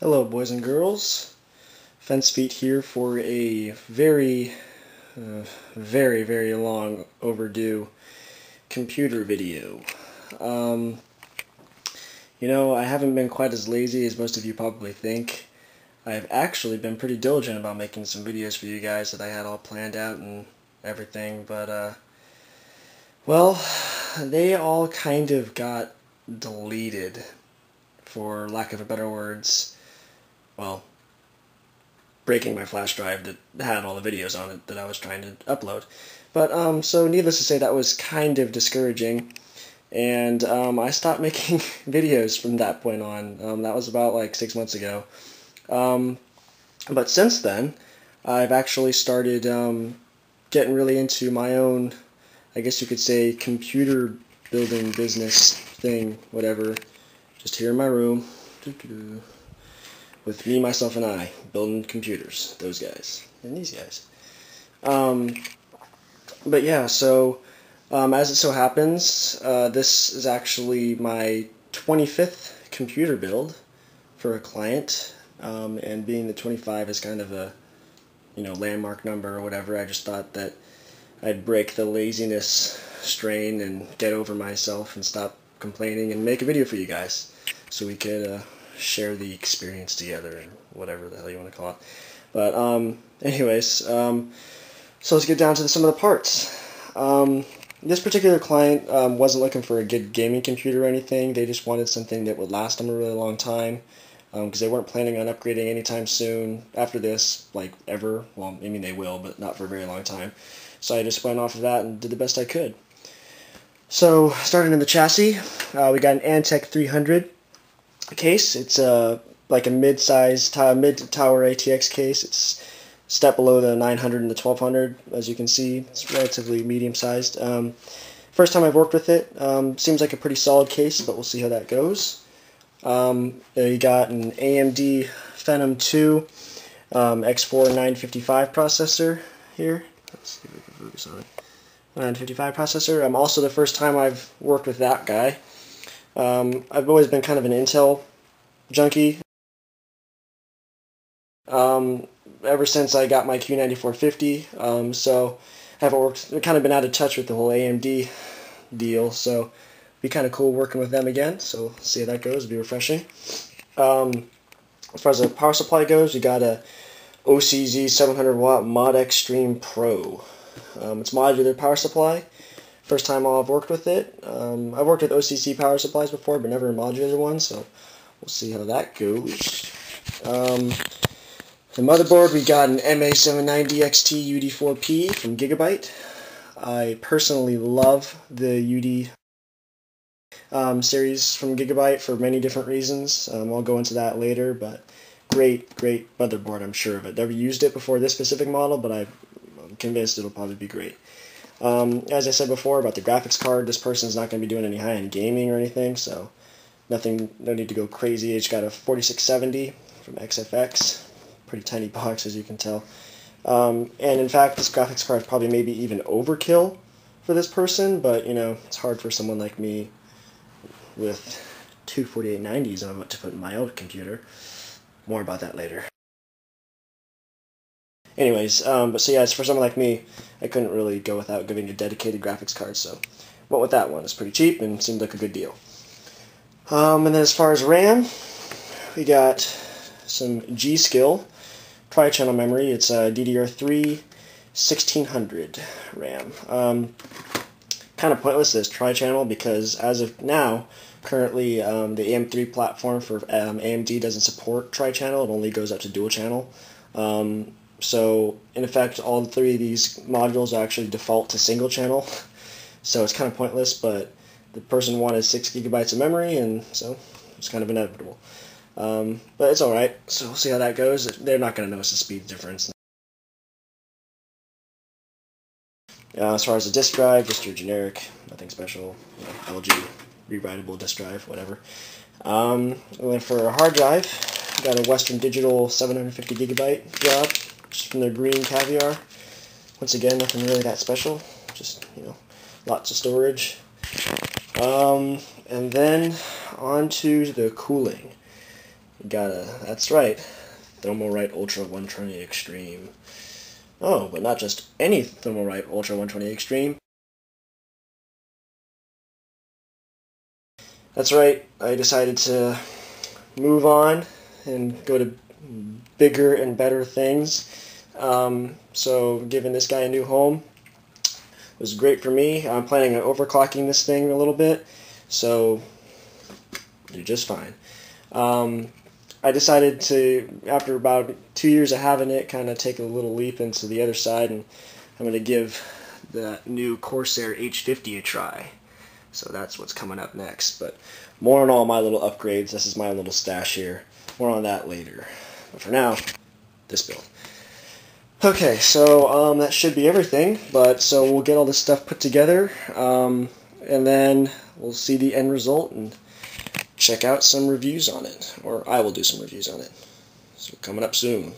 Hello boys and girls, Fencefeet here for a very, very long overdue computer video. You know, I haven't been quite as lazy as most of you probably think. I've actually been pretty diligent about making some videos for you guys that I had all planned out and everything, but well, they all kind of got deleted, for lack of a better words. Well, breaking my flash drive that had all the videos on it that I was trying to upload. But, so needless to say, that was kind of discouraging. And I stopped making videos from that point on. That was about like 6 months ago. But since then, I've actually started getting really into my own, I guess you could say, computer building business thing, whatever. Just here in my room. Doo-doo-doo. With me, myself, and I, building computers, those guys, and these guys. But yeah, so, as it so happens, this is actually my 25th computer build for a client, and being the 25 is kind of a, you know, landmark number or whatever. I just thought that I'd break the laziness strain and get over myself and stop complaining and make a video for you guys, so we could, share the experience together and whatever the hell you want to call it. But anyways, so let's get down to some of the parts. This particular client wasn't looking for a good gaming computer or anything. They just wanted something that would last them a really long time, because they weren't planning on upgrading anytime soon after this, like ever. Well, I mean they will, but not for a very long time. So I just went off of that and did the best I could. So starting in the chassis, we got an Antec 300 case. It's like a mid-tower ATX case. It's a step below the 900 and the 1200. As you can see, it's relatively medium-sized. First time I've worked with it. Seems like a pretty solid case, but we'll see how that goes. You got an AMD Phenom 2 X4 955 processor here. Let's see if we can focus on it. 955 processor. I'm also the first time I've worked with that guy. I've always been kind of an Intel junkie. Ever since I got my Q9450, so I haven't kind of been out of touch with the whole AMD deal, so it'd be kind of cool working with them again, so we'll see how that goes. It'll be refreshing. As far as the power supply goes, we got a OCZ 700W Mod Xtreme Pro. It's modular power supply. First time I've worked with it. I've worked with OCC power supplies before, but never a modular one, so we'll see how that goes. The motherboard, we got an MA790XT UD4P from Gigabyte. I personally love the UD series from Gigabyte for many different reasons. I'll go into that later, but great, great motherboard, I'm sure of it. Never used it before this specific model, but I'm convinced it'll probably be great. As I said before about the graphics card, this person's not going to be doing any high-end gaming or anything, so no need to go crazy. It's got a 4670 from XFX, pretty tiny box as you can tell. And in fact, this graphics card is probably maybe even overkill for this person, but you know, it's hard for someone like me with two 4890s I'm about to put in my own computer. More about that later. Anyways, but so yeah, it's for someone like me, I couldn't really go without giving a dedicated graphics card, so went with that one. It's pretty cheap and seemed like a good deal. And then as far as RAM, we got some G-Skill tri-channel memory. It's a DDR3-1600 RAM. Kind of pointless this tri-channel because as of now, currently the AM3 platform for AMD doesn't support tri-channel. It only goes up to dual-channel. So, in effect, all three of these modules actually default to single channel, so it's kind of pointless, but the person wanted 6 GB of memory, and so it's kind of inevitable. But it's alright, so we'll see how that goes. They're not going to notice the speed difference. As far as the disk drive, just your generic, nothing special, you know, LG, rewritable disk drive, whatever. And then for a hard drive, we got a Western Digital 750 GB job. Just from their Green Caviar. Once again, nothing really that special. Just, you know, lots of storage. And then on to the cooling. That's right, Thermal Right Ultra 120 Extreme. Oh, but not just any Thermal Right Ultra 120 Extreme. That's right, I decided to move on and go to bigger and better things. So giving this guy a new home was great for me. I'm planning on overclocking this thing a little bit, so do just fine. I decided to, after about 2 years of having it, kind of take a little leap into the other side, and I'm going to give the new Corsair H50 a try. So that's what's coming up next. But more on all my little upgrades. This is my little stash here. More on that later. But for now, this build. Okay, so that should be everything. But so we'll get all this stuff put together, and then we'll see the end result and check out some reviews on it, or I will do some reviews on it. So coming up soon.